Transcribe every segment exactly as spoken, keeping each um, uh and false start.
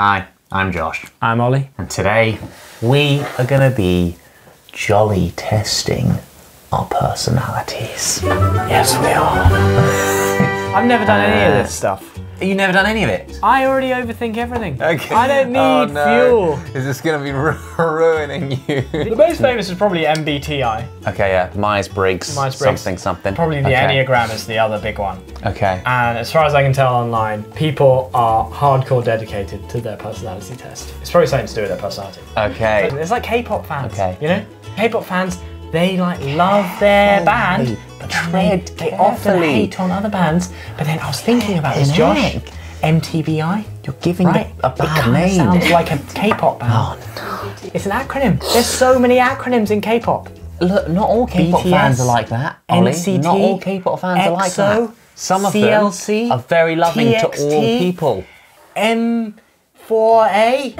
Hi, I'm Josh. I'm Ollie. And today we are going to be jolly testing our personalities. Yes, we are. I've never done uh, any of this stuff. You've never done any of it? I already overthink everything. Okay. I don't need oh, no. fuel. Is this going to be ru ruining you? The most famous is probably M B T I. Okay, yeah. Myers-Briggs, Myers-Briggs. something, something. Probably the okay. Enneagram is the other big one. Okay. And as far as I can tell online, people are hardcore dedicated to their personality test. It's probably something to do with their personality. Okay. It's like, it's like K-pop fans, okay. you know? K-pop fans, they like love their band. But tread they, they often hate on other bands, but then I was thinking about this, Josh. M T B I? You're giving right? a, a bad name. It sounds like a K-pop band. Oh, no. It's an acronym. There's so many acronyms in K-pop. Look, not all K-pop fans are like that, Ollie. N C T, not all K-pop fans Exo, are like that. Some of C L C, them are very loving T X T, to all people. M four A,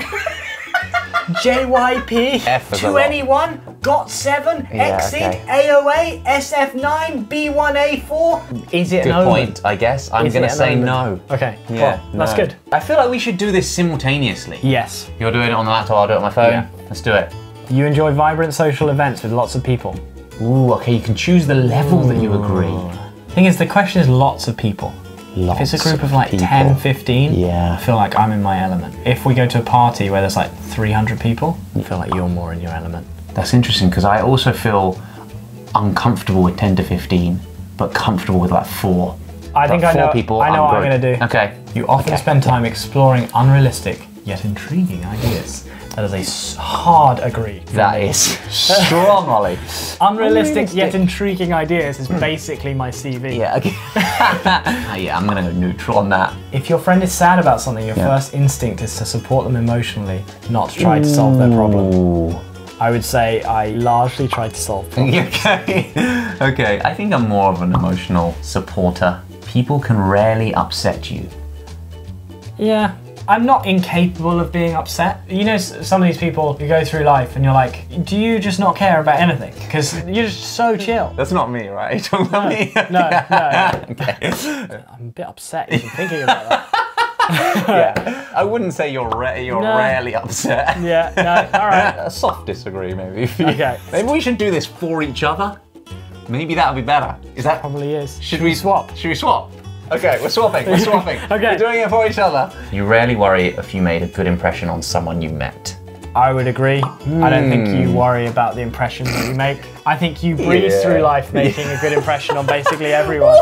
J Y P, to anyone. got seven, yeah, EXID, okay. A O A, S F nine, B one A four. Is it good an point, I guess. I'm going to say no. Okay, yeah, well, no. That's good. I feel like we should do this simultaneously. Yes. You're doing it on the laptop, I'll do it on my phone. Yeah. Let's do it. You enjoy vibrant social events with lots of people. Ooh, okay, you can choose the level Ooh. that you agree. The thing is, the question is lots of people. Lots if it's a group of like people. ten, fifteen, yeah. I feel like I'm in my element. If we go to a party where there's like three hundred people, I feel like you're more in your element. That's interesting, because I also feel uncomfortable with ten to fifteen, but comfortable with like four. I think like I know, people, I know what I'm going to do. Okay. You often okay. spend time exploring unrealistic, yet intriguing ideas. That is a hard agree. That is strong, Ollie. Unrealistic, Unrealistic yet intriguing ideas is basically my C V. Yeah, okay. Yeah, I'm going to go neutral on that. If your friend is sad about something, your yeah. first instinct is to support them emotionally, not to try Ooh. to solve their problem. I would say I largely tried to solve problems. Okay. Okay, I think I'm more of an emotional supporter. People can rarely upset you. Yeah, I'm not incapable of being upset. You know, some of these people, you go through life and you're like, do you just not care about anything? Because you're just so chill. That's not me, right? You're talking about no, me? No, no. Okay. I'm a bit upset even thinking about that. Yeah, I wouldn't say you're ra you're no. rarely upset. Yeah, no, all right. A soft disagree, maybe. Okay. Maybe we should do this for each other. Maybe that would be better. Is that probably is? Should, should we swap? Should we swap? Okay, we're swapping. We're swapping. Okay. We're doing it for each other. You rarely worry if you made a good impression on someone you met. I would agree. Mm. I don't think you worry about the impressions that you make. I think you breeze yeah. through life making yeah. a good impression on basically everyone.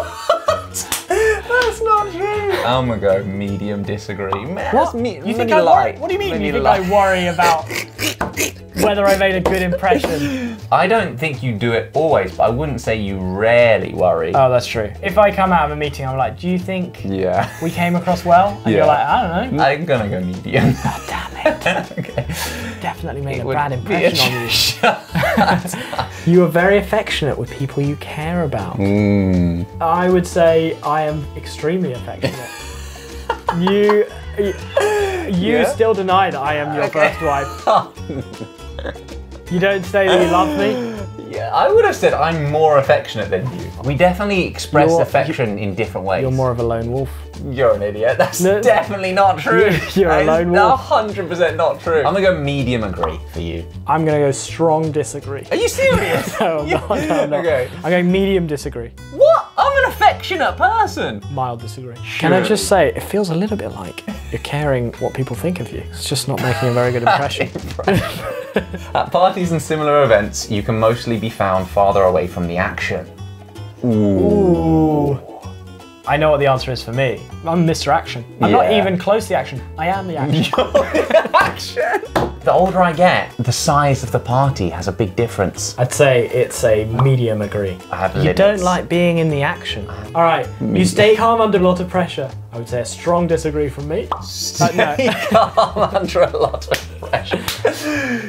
That's not true. I'm gonna go medium disagree. Man, what? Me you think I worry? What do you mean? You think lie. I worry about whether I made a good impression? I don't think you do it always, but I wouldn't say you rarely worry. Oh, that's true. If I come out of a meeting, I'm like, do you think yeah. we came across well? And yeah. you're like, I don't know. I'm gonna go medium. Oh, damn it. Okay. Definitely made it a bad impression a on you. Shut up. You are very affectionate with people you care about. Mm. I would say I am extremely affectionate. you you, you yeah. still deny that I am your okay. first wife. You don't say that you love me? Yeah, I would have said I'm more affectionate than you. We definitely express you're, affection you, in different ways. You're more of a lone wolf. You're an idiot. That's no, definitely not true. You're a lone wolf. one hundred percent not true. I'm gonna go medium agree for you. I'm gonna go strong disagree. Are you serious? No, I'm not, no, I'm not. Okay. I'm going medium disagree. What? I'm an affectionate person. Mild disagree. Sure. Can I just say, it feels a little bit like you're caring what people think of you. It's just not making a very good impression. At parties and similar events, you can mostly be found farther away from the action. Ooh. Ooh. I know what the answer is for me. I'm Mister Action. I'm yeah. not even close to the action. I am the action. You're the action. The older I get, the size of the party has a big difference. I'd say it's a medium agree. I have limits. You don't like being in the action. All right, medium. You stay calm under a lot of pressure. I would say a strong disagree from me. Stay uh, no. calm under a lot of pressure.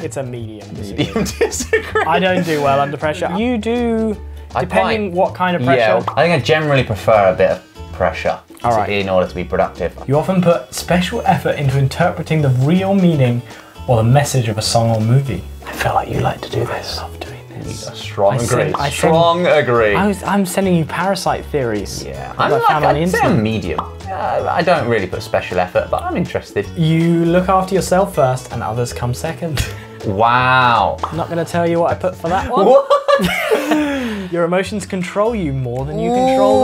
It's a medium disagree. Medium disagree. I don't do well under pressure. You do, I depending find, what kind of pressure. Yeah, I think I generally prefer a bit of pressure All to, right. in order to be productive. You often put special effort into interpreting the real meaning or the message of a song or movie. I feel like you like to do this. I love doing this. a strong agree. Strong agree. I was, I'm selling you parasite theories. Yeah, I'm like, I'd say I'm medium. Uh, I don't really put special effort, but I'm interested. You look after yourself first, and others come second. Wow. I'm not going to tell you what I put for that one. What? Your emotions control you more than you Ooh. control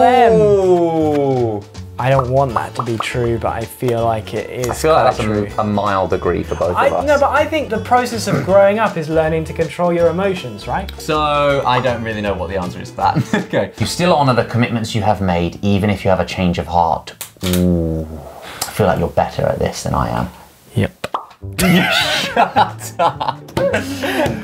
them. I don't want that to be true, but I feel like it is. I feel like that's true. A, a mild degree for both I, of us. No, but I think the process of growing up is learning to control your emotions, right? So I don't really know what the answer is to that. Okay. You still honour the commitments you have made, even if you have a change of heart. Ooh. I feel like you're better at this than I am. Yep. Shut up.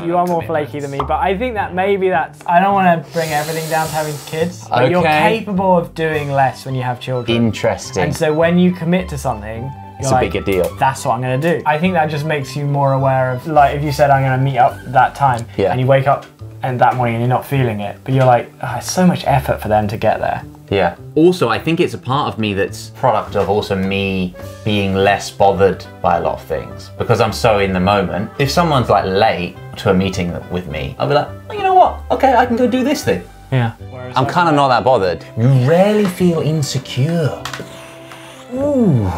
You are more flaky than me, but I think that maybe that's... I don't want to bring everything down to having kids, but okay. You're capable of doing less when you have children. Interesting. And so when you commit to something, it's like, a bigger deal. That's what I'm going to do. I think that just makes you more aware of, like, if you said, I'm going to meet up that time, yeah. and you wake up and that morning and you're not feeling it, but you're like, oh, it's so much effort for them to get there. Yeah. Also, I think it's a part of me that's product of also me being less bothered by a lot of things because I'm so in the moment. If someone's like late to a meeting with me, I'll be like, oh, you know what? Okay, I can go do this thing. Yeah. Whereas I'm kind of not that bothered. You rarely feel insecure. Ooh.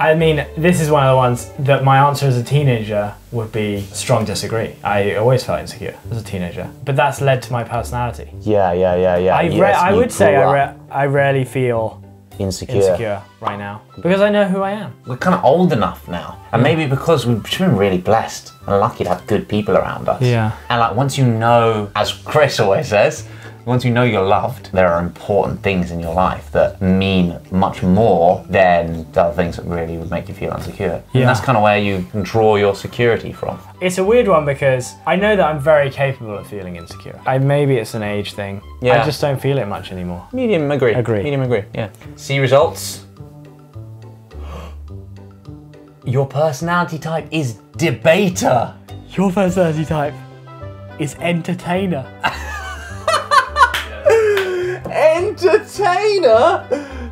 I mean, this is one of the ones that my answer as a teenager would be strong disagree. I always felt insecure as a teenager, but that's led to my personality. Yeah, yeah, yeah, yeah. I, yes, I would say I, ra I rarely feel insecure. insecure right now because I know who I am. We're kind of old enough now, and maybe because we've been really blessed and lucky to have good people around us. Yeah. And like once you know, as Chris always says, once you know you're loved, there are important things in your life that mean much more than the other things that really would make you feel insecure. Yeah. And that's kind of where you can draw your security from. It's a weird one because I know that I'm very capable of feeling insecure. I, maybe it's an age thing. Yeah. I just don't feel it much anymore. Medium agree. Agree. Medium agree, yeah. See results. Your personality type is debater. Your personality type is entertainer. Entertainer?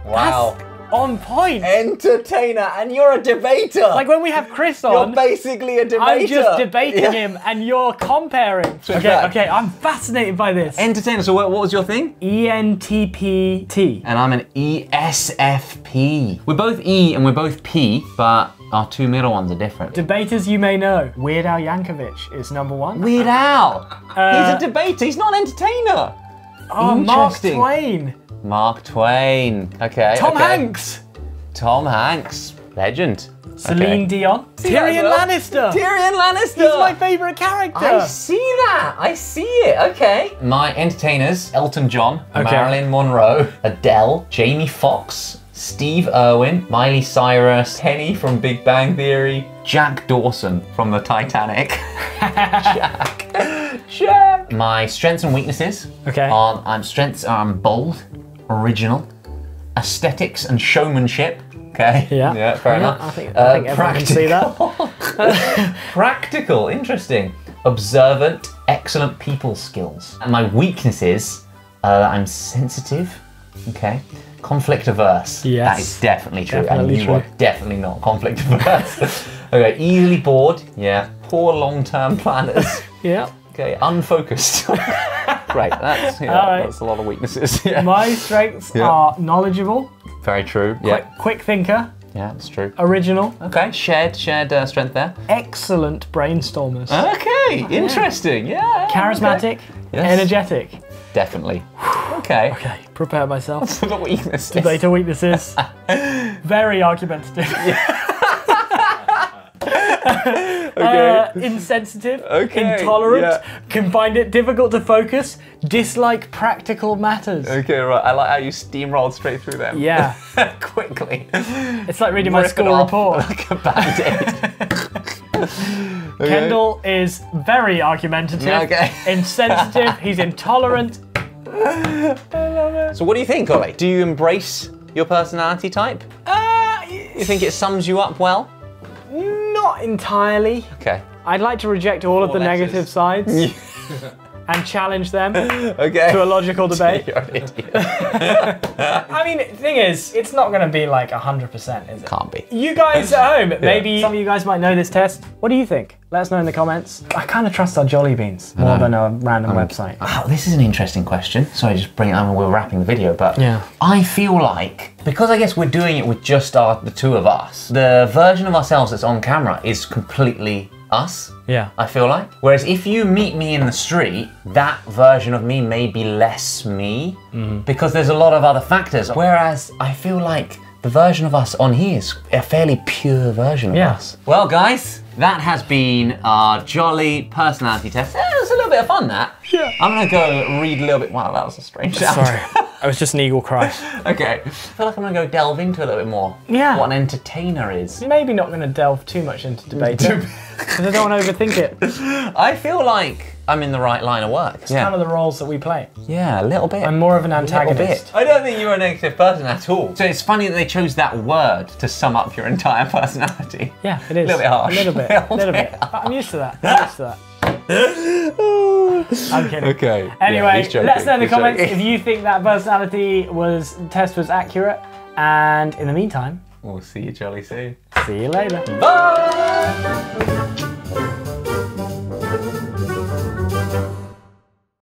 Wow. That's on point. Entertainer, and you're a debater. Like when we have Chris on. You're basically a debater. I'm just debating yeah. him and you're comparing. Switch okay, back. okay, I'm fascinated by this. Entertainer, so what, what was your thing? E N T P T. And I'm an E S F P. We're both E and we're both P, but our two middle ones are different. Debaters you may know. Weird Al Yankovic is number one. Weird Al? Uh, he's a debater, he's not an entertainer. Oh, Mark Twain. Mark Twain. Okay. Tom okay. Hanks. Tom Hanks. Legend. Celine okay. Dion. Tyrion Lannister. Tyrion Lannister. He's my favourite character. I see that. I see it. Okay. My entertainers, Elton John, okay. Marilyn Monroe, Adele, Jamie Foxx, Steve Irwin, Miley Cyrus, Penny from Big Bang Theory, Jack Dawson from the Titanic. Jack. Jack. My strengths and weaknesses. Okay. Are, um, strengths are um, bold, original, aesthetics and showmanship. Okay. Yeah. Yeah. Fair yeah, enough. I think, I uh, think everyone can see that. Practical. Interesting. Observant. Excellent people skills. And my weaknesses. Uh, I'm sensitive. Okay. Conflict averse. Yes. That is definitely true. Definitely and you true. are definitely not conflict averse. Okay. Easily bored. Yeah. Poor long-term planners. Yeah. Okay. Unfocused. Great. That's, yeah, right. that's a lot of weaknesses. Yeah. My strengths yeah. are knowledgeable. Very true. Yeah. Quick, quick thinker. Yeah, that's true. Original. Okay. Shared, shared uh, strength there. Excellent brainstormers. Okay. Oh, Interesting. Yeah. yeah Charismatic. Okay. Yes. Energetic. Definitely. Okay. Okay. Prepare myself. That's weaknesses. Data weaknesses. Very argumentative. Okay. Uh, insensitive, okay. intolerant, yeah. can find it difficult to focus, dislike practical matters. Okay, right. I like how you steamrolled straight through them. Yeah. Quickly. It's like reading Rip my school report. Like a band-aid. Okay. Kendall is very argumentative, okay. insensitive, he's intolerant. I love it. So what do you think, Ollie? Do you embrace your personality type? Uh, you think it sums you up well? Not entirely. Okay. I'd like to reject all Four of the letters. negative sides. and challenge them okay. to a logical debate. You're an idiot. I mean, the thing is, it's not going to be like one hundred percent, is it? Can't be. You guys at home, maybe yeah. some of you guys might know this test. What do you think? Let us know in the comments. I kind of trust our Jolly Beans more than a random um, website. Oh, this is an interesting question. Sorry, just bring it on when we're wrapping the video, but yeah. I feel like, because I guess we're doing it with just our, the two of us, the version of ourselves that's on camera is completely us, yeah. I feel like. Whereas if you meet me in the street, that version of me may be less me, mm-hmm. because there's a lot of other factors. Whereas I feel like the version of us on here is a fairly pure version of yeah. us. Well, guys, that has been our Jolly personality test. Eh, it was a little bit of fun, that. Yeah. I'm gonna go read a little bit. Wow, that was a strange sound. Sorry, I was just an eagle cry. Okay, I feel like I'm gonna go delve into a little bit more. Yeah. What an entertainer is. Maybe not gonna delve too much into debate, because I don't want to overthink it. I feel like I'm in the right line of work. It's yeah. kind of the roles that we play. Yeah, a little bit. I'm more of an antagonist. I don't think you're a negative person at all. So it's funny that they chose that word to sum up your entire personality. Yeah, it is. A little bit harsh. A little bit, a little, little bit. bit. I'm used to that, I'm used to that. I'm kidding. Okay. Anyway, yeah, let us know in the he's comments joking. If you think that personality was test was accurate. And in the meantime, we'll see you Jolly soon. See you later. Bye!